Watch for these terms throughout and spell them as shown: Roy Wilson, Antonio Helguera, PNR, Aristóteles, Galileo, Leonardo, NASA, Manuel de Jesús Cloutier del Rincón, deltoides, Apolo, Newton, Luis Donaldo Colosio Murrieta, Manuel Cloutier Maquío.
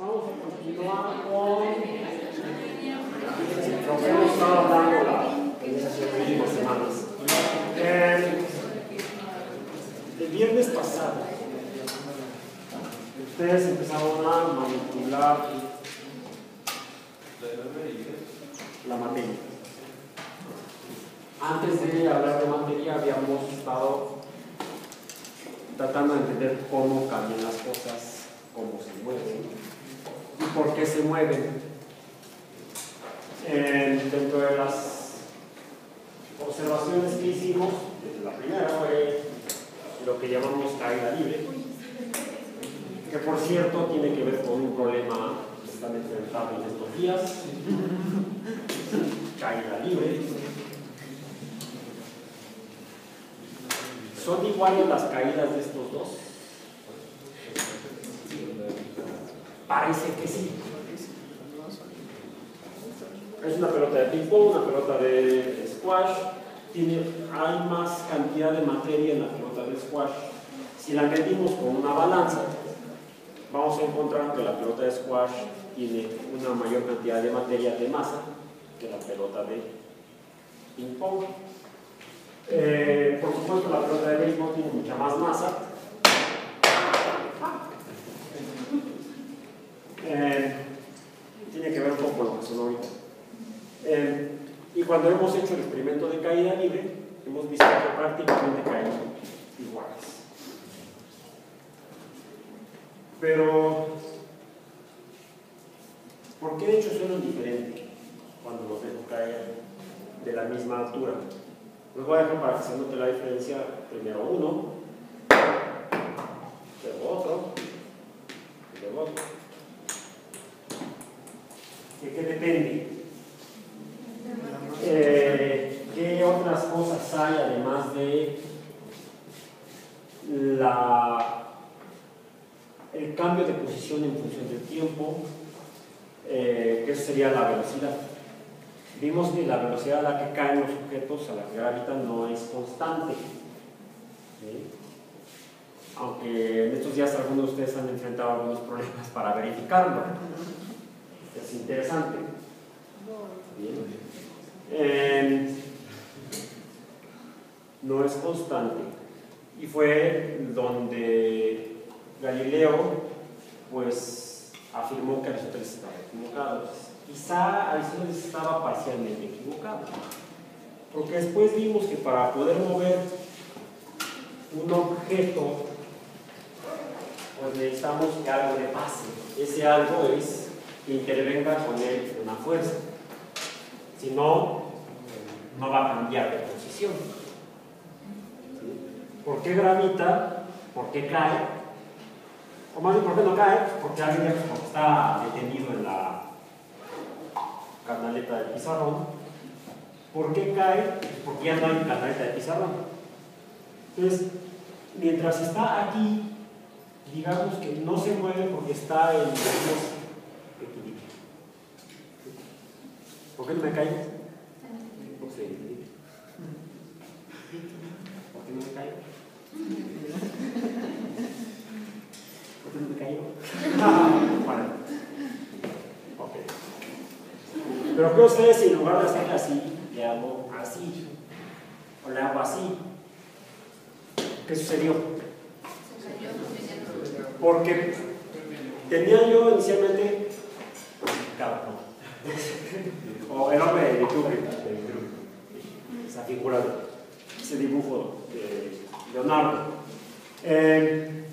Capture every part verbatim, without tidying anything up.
Vamos a continuar con el profesor estaba dando las últimas semanas. Eh, el viernes pasado, ustedes empezaron a manipular la materia. Antes de hablar de materia, habíamos estado tratando de entender cómo cambian las cosas, cómo se mueven y por qué se mueven eh, dentro de las observaciones que hicimos. La primera fue lo que llamamos caída libre, que por cierto tiene que ver con un problema que están enfrentando en estos días. Caída libre. ¿Son iguales las caídas de estos dos? Parece que sí. Es una pelota de ping-pong, una pelota de squash. Tiene, hay más cantidad de materia en la pelota de squash. Si la medimos con una balanza, vamos a encontrar que la pelota de squash tiene una mayor cantidad de materia de masa que la pelota de ping-pong. Eh, por supuesto, la pelota de béisbol tiene mucha más masa. Eh, tiene que ver con lo que son ahorita. Eh, y cuando hemos hecho el experimento de caída libre, hemos visto que prácticamente caen iguales. Pero, ¿por qué de hecho suenan diferente cuando los dejo caer de la misma altura? Los voy a dejar para que se note la diferencia. Primero uno, luego otro, y luego otro. ¿De qué depende? Eh, ¿Qué otras cosas hay además de la, el cambio de posición en función del tiempo? Eh, que eso sería la velocidad. Vimos que la velocidad a la que caen los objetos a la que gravitan no es constante. ¿Sí? Aunque en estos días algunos de ustedes han enfrentado algunos problemas para verificarlo. Es interesante. ¿Bien? Eh, no es constante. Y fue donde Galileo pues afirmó que Aristóteles estaba equivocado. Quizá Aristóteles estaba parcialmente equivocado, porque después vimos que para poder mover un objeto, pues necesitamos que algo le pase. Ese algo es que intervenga con él una fuerza. Si no, no va a cambiar de posición. ¿Por qué gravita? ¿Por qué cae? O más bien, ¿por qué no cae? Porque alguien está detenido en la canaleta de pizarrón. ¿Por qué cae? Porque ya no hay canaleta de pizarrón. Entonces, mientras está aquí, digamos que no se mueve porque está en equilibrio. ¿Por qué no me caigo? Porque estoy en equilibrio. ¿Por qué no me caigo? ¿Por qué no me caigo? Bueno. Ok. Pero que ustedes, si en lugar de hacerle así, le hago así, o le hago así, ¿qué sucedió? Porque tenía yo inicialmente, o el hombre de YouTube, esa figura, ese dibujo de Leonardo. Eh,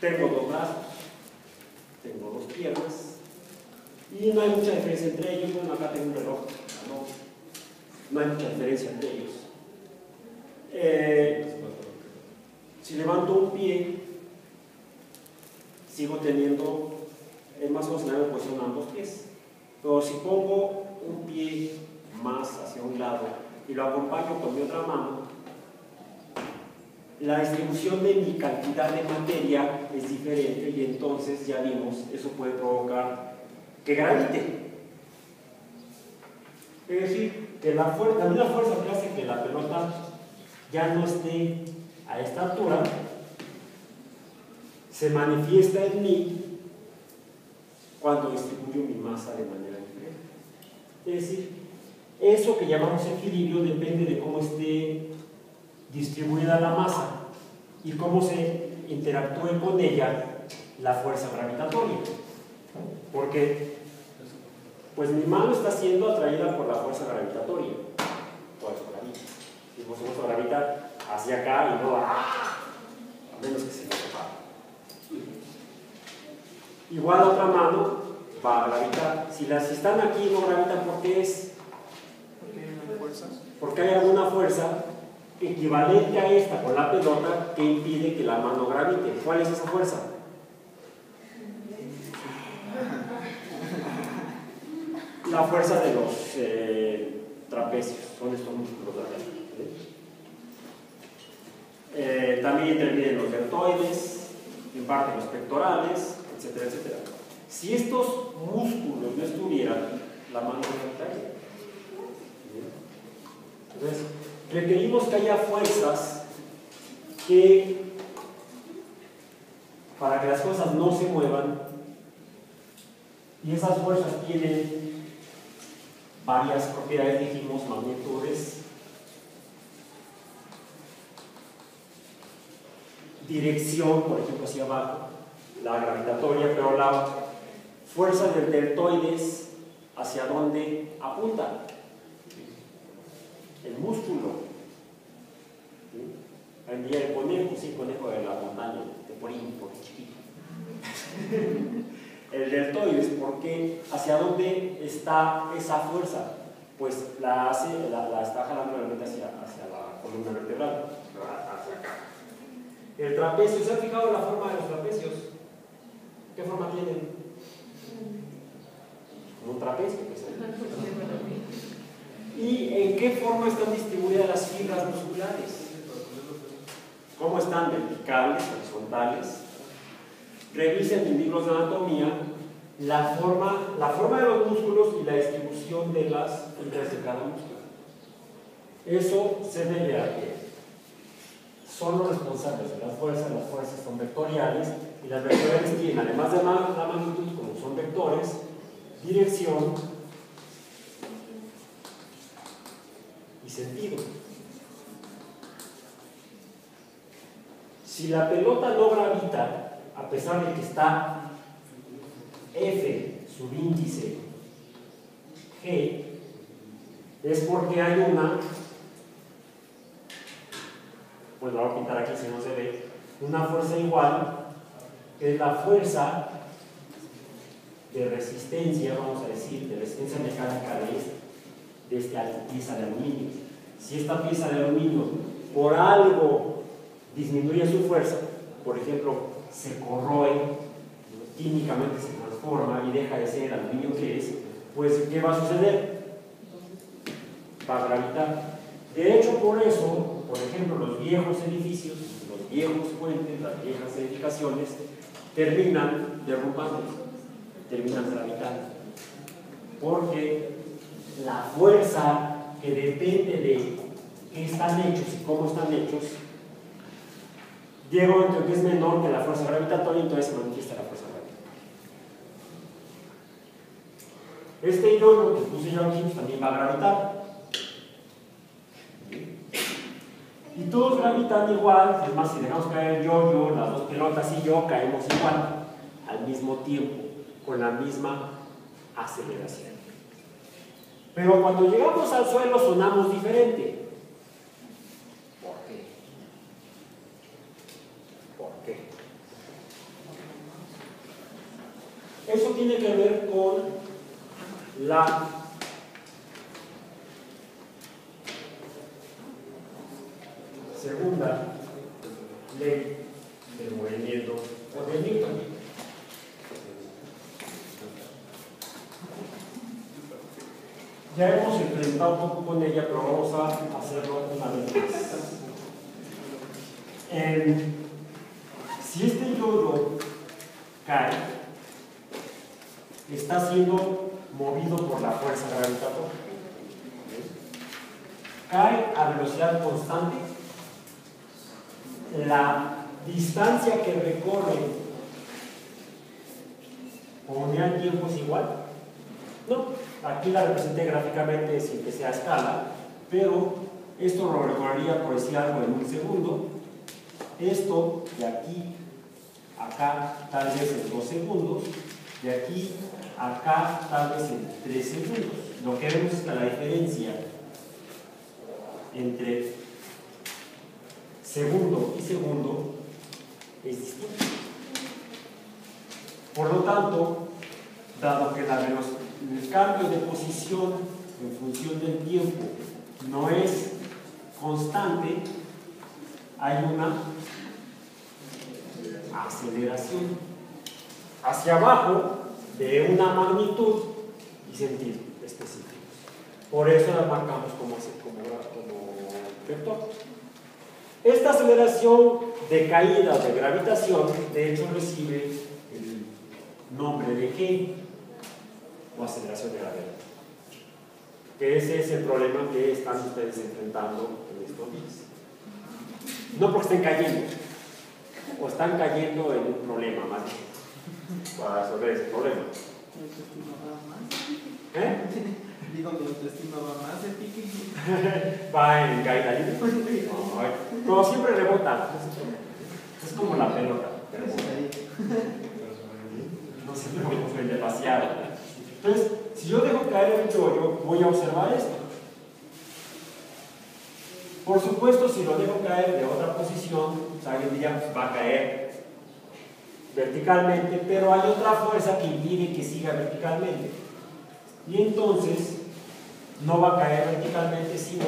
tengo dos brazos, tengo dos piernas. Y no hay mucha diferencia entre ellos. Bueno, acá tengo un reloj, no, no hay mucha diferencia entre ellos. Eh, si levanto un pie, sigo teniendo, es más funcional en posición ambos pies. Pero si pongo un pie más hacia un lado y lo acompaño con mi otra mano, la distribución de mi cantidad de materia es diferente y entonces ya vimos, eso puede provocar que gravite. Es decir, que la, fuer la misma fuerza que hace que la pelota ya no esté a esta altura, se manifiesta en mí cuando distribuyo mi masa de manera diferente. Es decir, eso que llamamos equilibrio depende de cómo esté distribuida la masa y cómo se interactúe con ella la fuerza gravitatoria. Porque pues mi mano está siendo atraída por la fuerza gravitatoria. Todo eso gravita. Y por supuesto gravita hacia acá y no a... a menos que se me separe. Igual otra mano va a gravitar. Si las están aquí no gravitan, ¿por qué es? Porque hay una fuerza. Porque hay alguna fuerza equivalente a esta con la pelota que impide que la mano gravite. ¿Cuál es esa fuerza? La fuerza de los eh, trapecios. Son estos músculos trapecios. Eh, también intervienen los deltoides, en parte los pectorales, etcétera, etcétera. Si estos músculos no estuvieran, la mano gravitaría. Entonces, requerimos que haya fuerzas que, para que las cosas no se muevan, y esas fuerzas tienen varias propiedades, dijimos, magnitudes, dirección, por ejemplo, hacia abajo, la gravitatoria, pero la fuerza del deltoides hacia dónde apunta el músculo. ¿Sí? El día del conejo, sí, conejo de la montaña, de Porín, porque chiquito. El deltoides, porque hacia dónde está esa fuerza, pues la hace, la, la está jalando realmente hacia, hacia la columna vertebral, hacia acá. El trapecio, ¿se han fijado la forma de los trapecios? ¿Qué forma tienen? Como un trapecio, pues. ¿Y en qué forma están distribuidas las fibras musculares? ¿Cómo están? Verticales, horizontales. Revisen en libros de anatomía la forma, la forma de los músculos y la distribución de las fibras de cada músculo. Eso se debe a que son los responsables de las fuerzas, las fuerzas son vectoriales y las vectoriales tienen, además de la magnitud, como son vectores, dirección y sentido. Si la pelota no gravita, a pesar de que está F subíndice G, es porque hay una, pues lo voy a pintar aquí si no se ve, una fuerza igual, que es la fuerza de resistencia, vamos a decir, de resistencia mecánica de, este, de esta pieza de aluminio. Si esta pieza de aluminio por algo disminuye su fuerza, por ejemplo, se corroe, químicamente se transforma y deja de ser el aluminio que es, pues ¿qué va a suceder? Va a gravitar. De hecho, por eso, por ejemplo, los viejos edificios, los viejos puentes, las viejas edificaciones terminan derrumbándose, terminan gravitando, porque la fuerza que depende de qué están hechos y cómo están hechos llega un momento que es menor que la fuerza gravitatoria, entonces se manifiesta la fuerza gravitatoria. Este ion que puse yo aquí también va a gravitar. Y todos gravitan igual, es más, si dejamos caer yo, yo, las dos pelotas y yo, caemos igual, al mismo tiempo, con la misma aceleración. Pero cuando llegamos al suelo sonamos diferente. Eso tiene que ver con la segunda ley del movimiento o de Newton. Ya hemos enfrentado un poco con ella, pero vamos a hacerlo una vez más. Eh, si este yodo cae, está siendo movido por la fuerza gravitatoria. Cae a velocidad constante. La distancia que recorre ¿Colonial tiempo es igual? No, aquí la representé gráficamente sin que sea escala, pero esto lo recordaría por decir algo en un segundo. Esto de aquí acá tal vez en dos segundos, de aquí acá tal vez en tres segundos. Lo que vemos es que la diferencia entre segundo y segundo es distinta. Por lo tanto, dado que la el cambio de posición en función del tiempo no es constante, hay una aceleración hacia abajo de una magnitud y sentido específicos. Por eso la marcamos como, como vector. Esta aceleración de caída de gravitación de hecho recibe el nombre de G o aceleración de gravedad, que ese es el problema que están ustedes enfrentando en estos días. No porque estén cayendo, o están cayendo en un problema más bien, para resolver ese problema. ¿Eh? Digo, nuestro destino va más de pique. Va en caída libre. No, pero siempre rebota. Es como la pelota. Pero no siempre voy a ofender demasiado. Entonces, si yo dejo caer un chollo, voy a observar esto. Por supuesto, si lo dejo caer de otra posición, o sea, alguien diría, pues, va a caer verticalmente, pero hay otra fuerza que impide que siga verticalmente. Y entonces, no va a caer verticalmente, sino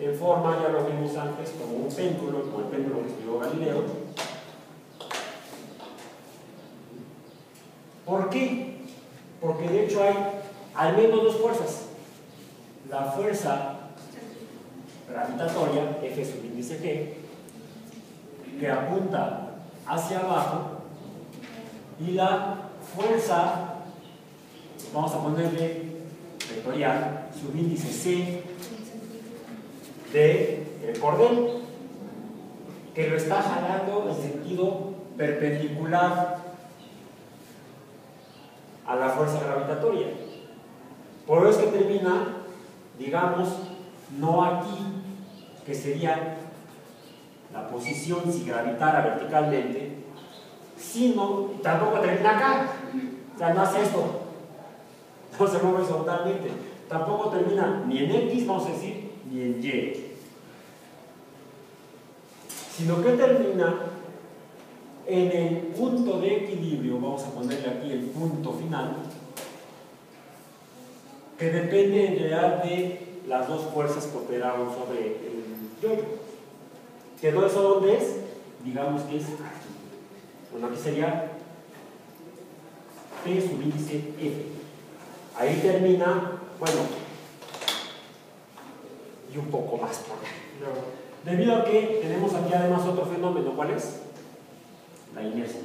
en forma, ya lo vimos antes, como un péndulo, como el péndulo que estudió Galileo. ¿Por qué? Porque de hecho hay al menos dos fuerzas. La fuerza gravitatoria, F sub índice G, que apunta hacia abajo, y la fuerza, vamos a ponerle vectorial, sub índice C del cordel, que lo está jalando en sentido perpendicular a la fuerza gravitatoria. Por eso es que termina, digamos, no aquí, que sería la posición si gravitara verticalmente, sino tampoco termina acá, o sea, no hace esto, no se mueve horizontalmente, tampoco termina ni en X, vamos a decir, ni en Y, sino que termina en el punto de equilibrio, vamos a ponerle aquí el punto final, que depende en realidad de las dos fuerzas que operaron sobre el yoyo. ¿Quedó eso dónde es? Digamos que es aquí. Bueno, aquí sería P sub índice F. Ahí termina, bueno, y un poco más por acá. No. Debido a que tenemos aquí además otro fenómeno, ¿cuál es? La inercia.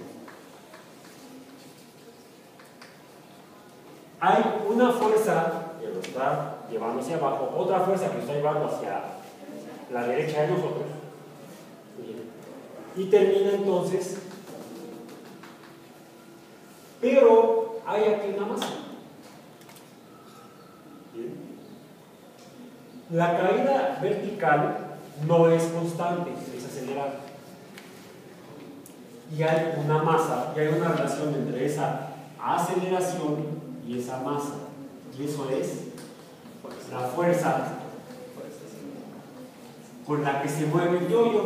Hay una fuerza que lo está llevando hacia abajo, otra fuerza que está llevando hacia la derecha de nosotros, y termina entonces, pero hay aquí una masa. La caída vertical no es constante, es acelerada, y hay una masa, y hay una relación entre esa aceleración y esa masa, y eso es la fuerza con la que se mueve el yoyo.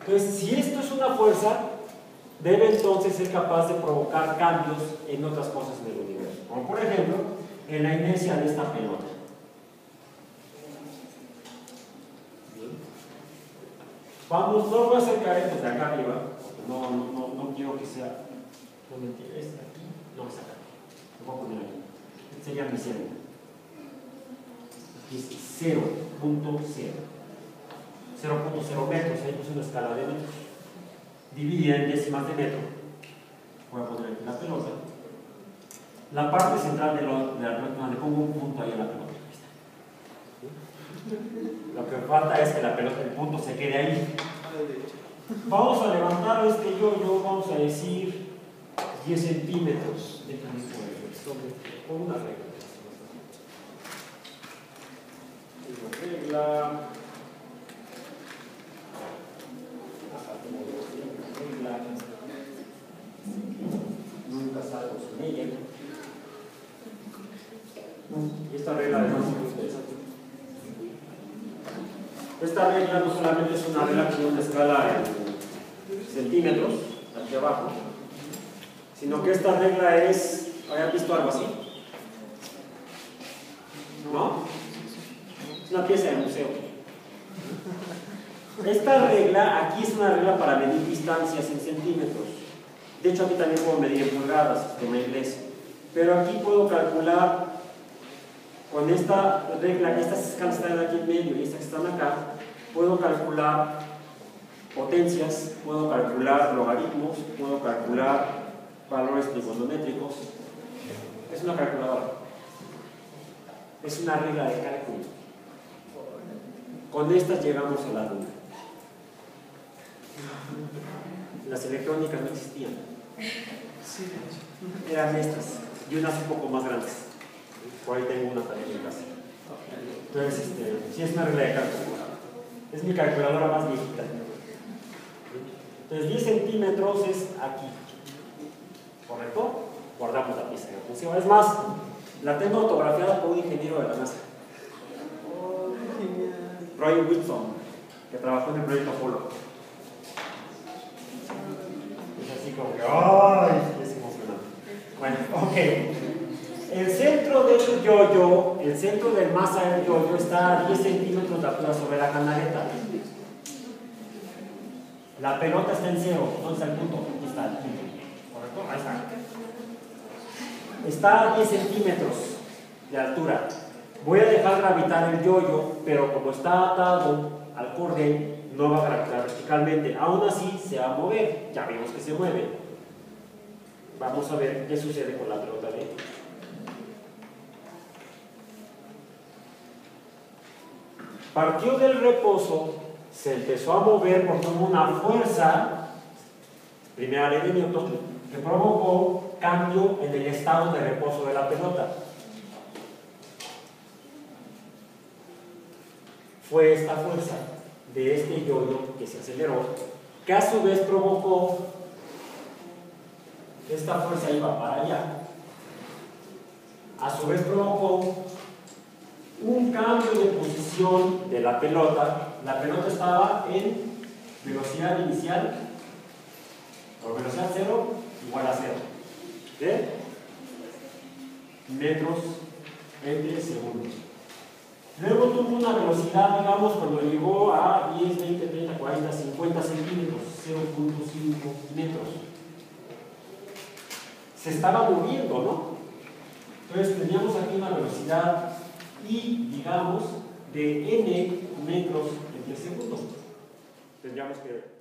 Entonces, si esto es una fuerza, debe entonces ser capaz de provocar cambios en otras cosas del universo, como por ejemplo en la inercia de esta pelota. Vamos, no voy a acercar esto de acá arriba, porque no, no, no, no quiero que sea, no, mentira, es aquí, no es acá, lo voy a poner aquí. Sería mi cero. Aquí es cero punto cero. cero punto cero metros, ahí puse una escala de metros. Dividida en décimas de metro. Voy a poner aquí la pelota. La parte central de la pelota, le pongo un punto ahí a la pelota. Lo que falta es que la pelota, el punto, se quede ahí. Vamos a levantar este yoyo, vamos a decir diez centímetros de canicuelo sobre con una regla. Una regla. Una regla. Nunca salgo sin ella. Y esta regla además es muy interesante. Esta regla no solamente es una regla que tiene una escala en centímetros, aquí abajo, sino que esta regla es... ¿habían visto algo así? ¿No? Es una pieza de museo. Esta regla, aquí es una regla para medir distancias en centímetros. De hecho, aquí también puedo medir en pulgadas, de mi inglés. Pero aquí puedo calcular con esta regla, que estas escalas están aquí en medio y estas que están acá, puedo calcular potencias, puedo calcular logaritmos, puedo calcular valores trigonométricos. Es una calculadora. Es una regla de cálculo. Con estas llegamos a la luna. Las electrónicas no existían. Eran estas y unas un poco más grandes. Por ahí tengo una también en casa. Entonces, este, sí es una regla de cálculo. Es mi calculadora más viejita. Entonces, diez centímetros es aquí. ¿Correcto? Guardamos la pieza encima. Es más, la tengo autografiada por un ingeniero de la NASA. Roy Wilson, que trabajó en el proyecto Apolo. Es así como que ¡ay! Es emocionante. Bueno, ok. El centro del yoyo, el centro de masa del yoyo está a diez centímetros de altura sobre la canaleta. La pelota está en cero, ¿dónde está el punto? Aquí está. ¿Correcto? Ahí está. Está a diez centímetros de altura. Voy a dejar gravitar el yoyo, pero como está atado al cordel, no va a gravitar verticalmente. Aún así se va a mover, ya vimos que se mueve. Vamos a ver qué sucede con la pelota de yoyo. Partió del reposo, se empezó a mover porque hubo una fuerza, primera ley de Newton, que provocó cambio en el estado de reposo de la pelota. Fue esta fuerza de este yoyo que se aceleró, que a su vez provocó que esta fuerza iba para allá. A su vez provocó un cambio de posición de la pelota. La pelota estaba en velocidad inicial por velocidad cero igual a cero de metros entre segundos. Luego tuvo una velocidad, digamos, cuando llegó a diez, veinte, treinta, cuarenta, cincuenta centímetros, cero punto cinco metros. Se estaba moviendo, ¿no? Entonces teníamos aquí una velocidad y, digamos, de n metros entre segundo. Tendríamos que ver.